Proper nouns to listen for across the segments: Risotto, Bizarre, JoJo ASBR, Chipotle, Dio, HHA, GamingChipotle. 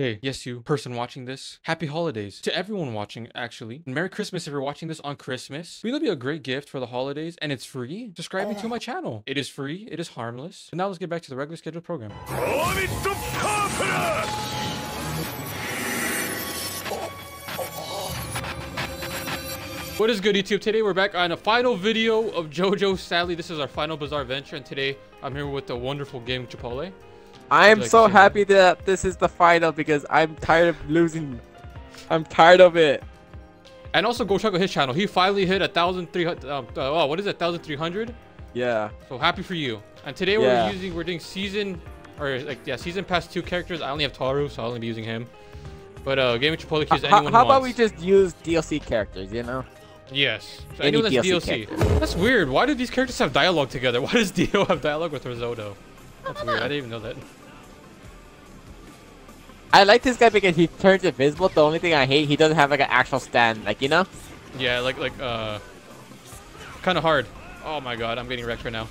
Hey, yes, you person watching this. Happy holidays to everyone watching, actually. And Merry Christmas if you're watching this on Christmas. We'll be a great gift for the holidays, and it's free. Subscribe to my channel. It is free. It is harmless. And now let's get back to the regular scheduled program. What is good, YouTube? Today we're back on a final video of JoJo. Sadly, this is our final Bizarre venture, and today I'm here with the wonderful game Chipotle. I am so happy that this is the final because I'm tired of losing. I'm tired of it. And also go check out his channel. He finally hit 1,300. What is it? 1,300? Yeah. So happy for you. And today we're doing season pass 2 characters. I only have Taru, so I'll only be using him. But Game of Chipotle keys anyone who wants. How about we just use DLC characters? You know. Yes. So anyone that's DLC. That's weird. Why do these characters have dialogue together? Why does Dio have dialogue with Risotto? That's weird. I didn't even know that. I like this guy because he turns invisible. The only thing I hate, he doesn't have like an actual stand. Like, you know? Yeah, like kind of hard. Oh my god, I'm getting wrecked right now.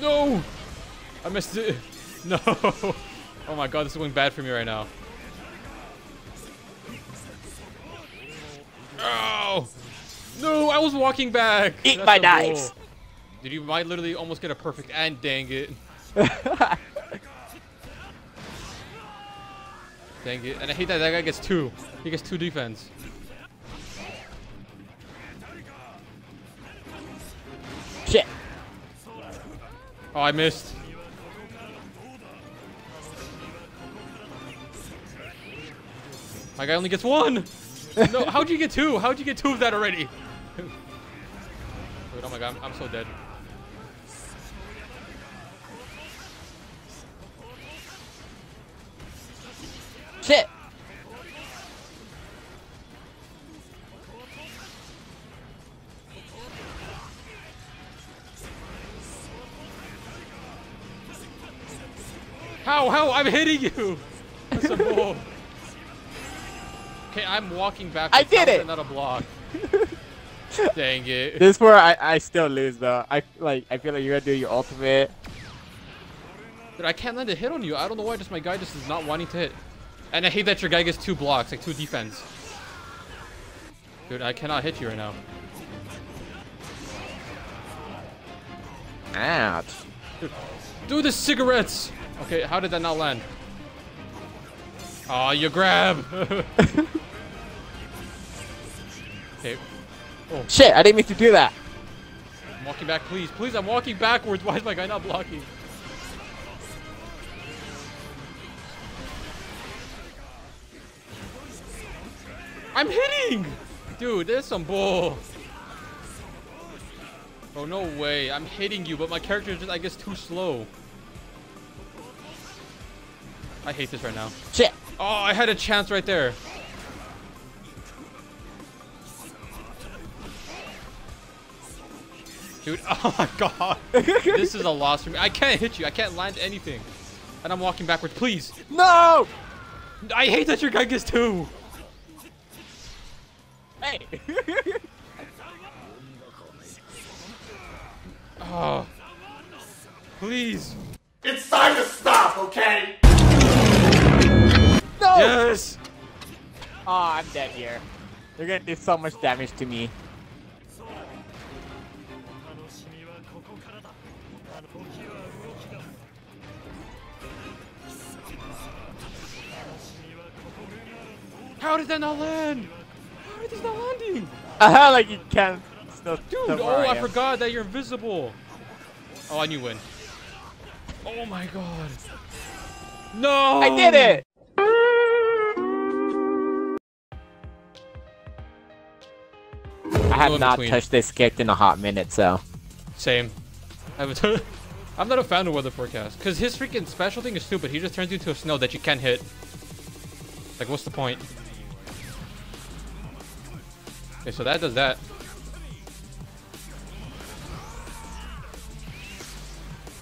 No! I missed it. No! Oh my god, this is going bad for me right now. Oh! No, I was walking back! Eat That's my knives! Goal. Dude, you might literally almost get a perfect and dang it. Dang it. And I hate that guy gets two. He gets two defense. Shit. Oh, I missed. My guy only gets one. No, how'd you get two? How'd you get two of that already? Dude, oh my god, I'm so dead. Shit. How? I'm hitting you. That's a bull. Okay, I'm walking back. I did it. Not a block. Dang it. This is where I still lose though. I feel like you're gonna do your ultimate. Dude, I can't land a hit on you. I don't know why. Just my guy just is not wanting to hit. And I hate that your guy gets two blocks, like two defense. Dude, I cannot hit you right now. Ouch. Dude, the cigarettes. Okay, how did that not land? Aw, oh, you grab! Okay. Oh. Shit, I didn't mean to do that! I'm walking back, please. Please, I'm walking backwards. Why is my guy not blocking? I'm hitting! Dude, there's some bull. Oh, no way. I'm hitting you, but my character is just, I guess, too slow. I hate this right now. Shit! Oh, I had a chance right there. Dude, oh my god. This is a loss for me. I can't hit you. I can't land anything. And I'm walking backwards. Please. No! I hate that your guy gets two. Hey. Oh. Please. It's time to stop, okay? No! Yes! Oh, I'm dead here. They're gonna do so much damage to me. How did that not land? How are these not landing? Aha, like you can't. Dude, oh, I forgot that you're invisible. Oh, I knew win. Oh my god. No! I did it! I have not touched this character in a hot minute, so. Same. I'm not a fan of weather forecast. Because his freaking special thing is stupid. He just turns you into a snow that you can't hit. Like, what's the point? Okay, so that does that.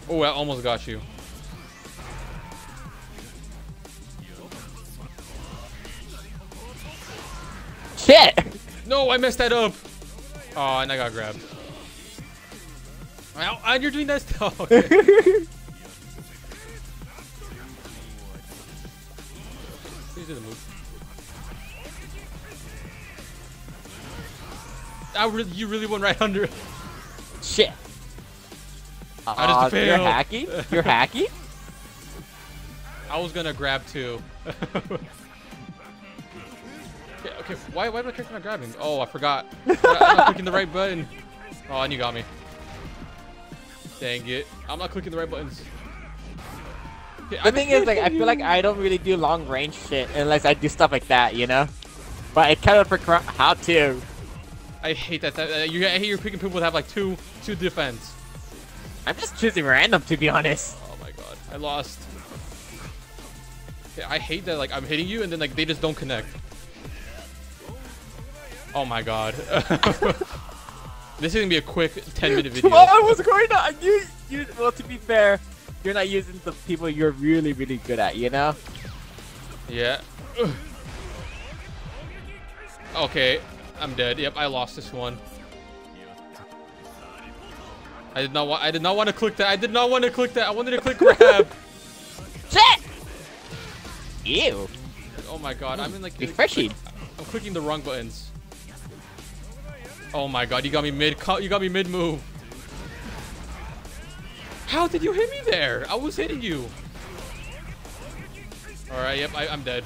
Oh, I almost got you. Shit! No, I messed that up. Oh, and I got grabbed. And you're doing that still. Okay. Please do the move. You really went right under it. Shit. I just failed. You're hacking? You're hacking? I was gonna grab two. Okay, why am I clicking on grabbing? Oh, I forgot. I'm not clicking the right button. Oh, and you got me. Dang it. I'm not clicking the right buttons. Okay, the thing is, like, I feel like I don't really do long range shit unless I do stuff like that, you know? But I kind of prefer how to. I hate that. I hate you're picking people that have, like, two defense. I'm just choosing random, to be honest. Oh, my God. I lost. Okay, I hate that, like, I'm hitting you and then, like, they just don't connect. Oh my God. This is gonna be a quick 10-minute video. Well, I was going to well, to be fair, you're not using the people you're really, really good at, you know? Yeah. Okay, I'm dead. Yep, I lost this one. I did not want to click that. I did not want to click that. I wanted to click grab. Shit! Ew. Oh my God, I'm in like refreshing. I'm clicking the wrong buttons. Oh my God, you got me mid move. How did you hit me there? I was hitting you. All right, yep, I'm dead.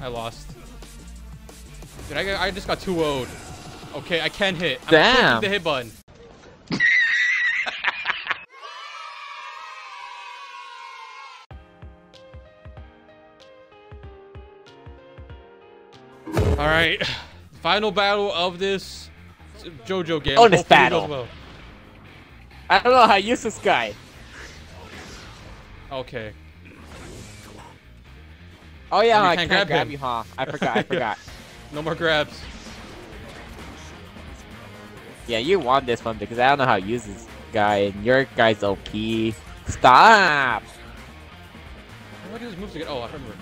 I lost. Dude, I just got 2-0'd. Okay, I can hit. I'm clicking the hit button. All right, final battle of this JoJo game. Oh, this battle. Well. I don't know how to use this guy. Okay. Oh yeah, I can't grab you, huh? I forgot. I forgot. No more grabs. Yeah, you won this one because I don't know how to use this guy, and your guy's OP. Stop. What are these moves again? Oh, I remember.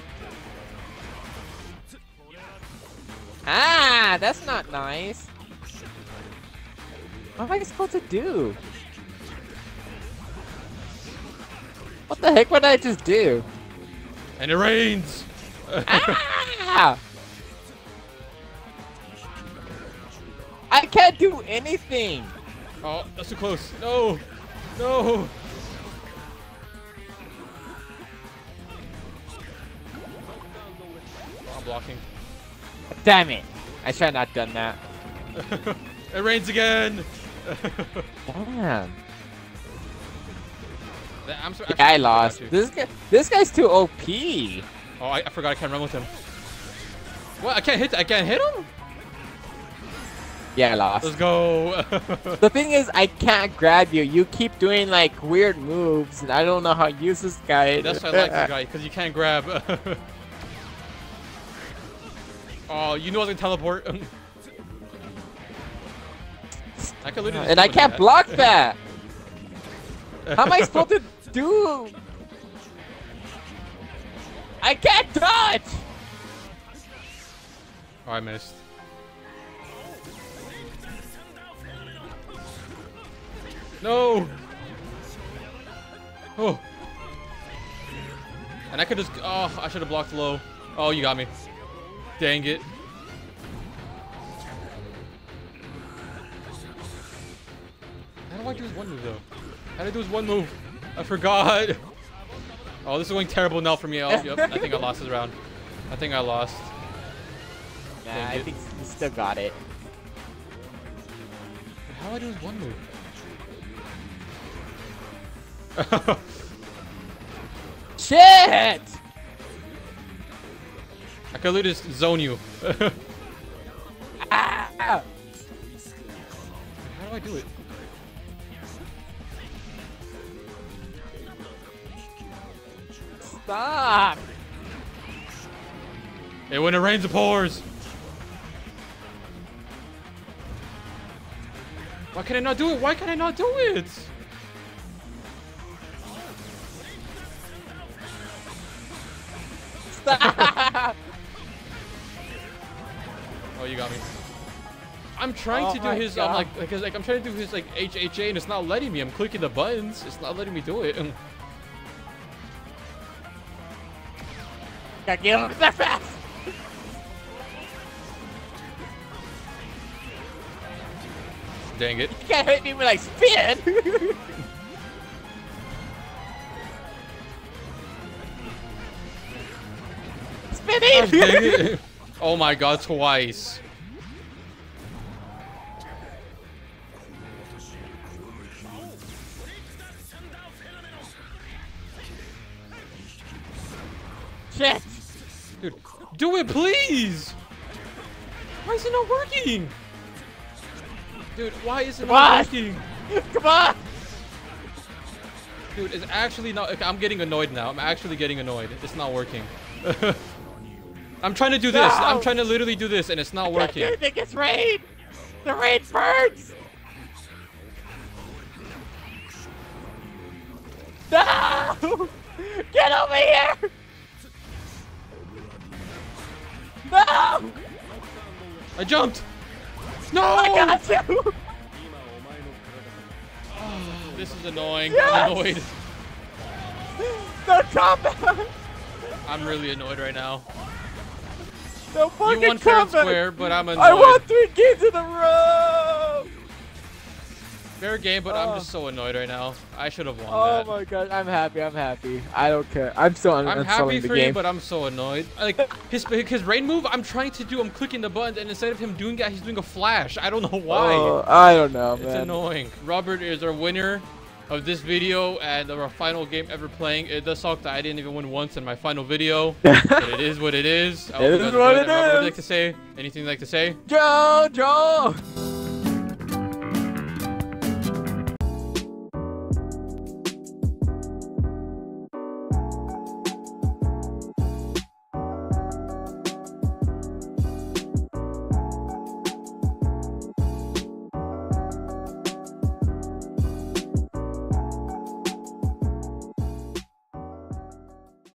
Ah, that's not nice. What am I supposed to do? What the heck would I just do? And it rains! Ah! I can't do anything! Oh, that's too close. No! No! Oh, I'm blocking. Damn it! I should have not done that. It rains again! Damn. I'm sorry, yeah, I lost. This guy's too OP. Oh, I forgot I can't run with him. What? I can't hit him? Yeah, I lost. Let's go. The thing is, I can't grab you. You keep doing like weird moves, and I don't know how to use this guy. That's why I like this guy, because you can't grab. Oh, you know I was gonna teleport. I could literally and I can't block that. How am I supposed to do? I can't dodge. Oh, I missed. No. Oh. And I could just. Oh, I should have blocked low. Oh, you got me. Dang it. How do I do this one move though? How do I do this one move? I forgot. Oh, this is going terrible now for me. Oh, yep. I think I lost this round. I think I lost. Nah, I think you still got it. How do I do this one move? Shit! I could literally just zone you. Ah. How do I do it? Stop! Hey, when it rains, it pours! Why can I not do it? Why can I not do it? Stop! Oh, you got me. I'm trying to do his. I'm like, because like I'm trying to do his like HHA, and it's not letting me. I'm clicking the buttons. It's not letting me do it. Gotta get him that fast. Dang it. You can't hit me when I spin! Spinning! Oh my god, twice. Shit! Dude, do it please! Why is it not working? Dude, why is it not working? Come on! Dude, it's actually not... Okay, I'm getting annoyed now. I'm actually getting annoyed. It's not working. I'm trying to do this. I'm trying to literally do this and it's not working. Dude, it gets rain! The rain burns! No! Get over here! No! I jumped! No! I got you! Oh, this is annoying. Yes! I'm annoyed. No combat! I'm really annoyed right now. No fucking you won fair and square, but I'm annoyed. I won 3 games in a row! Fair game, but I'm just so annoyed right now. I should have won that. Oh my god, I'm happy, I'm happy. I don't care. I'm so unselling the game. I'm happy for you, but I'm so annoyed. Like, his rain move, I'm trying to do, I'm clicking the button, and instead of him doing that, he's doing a flash. I don't know why. Oh, I don't know, man. It's annoying. Robert is our winner of this video and of our final game ever playing. It does suck that I didn't even win once in my final video, but it is what it is. It is what it is. Robert, would you like to say anything you'd like to say? JoJo!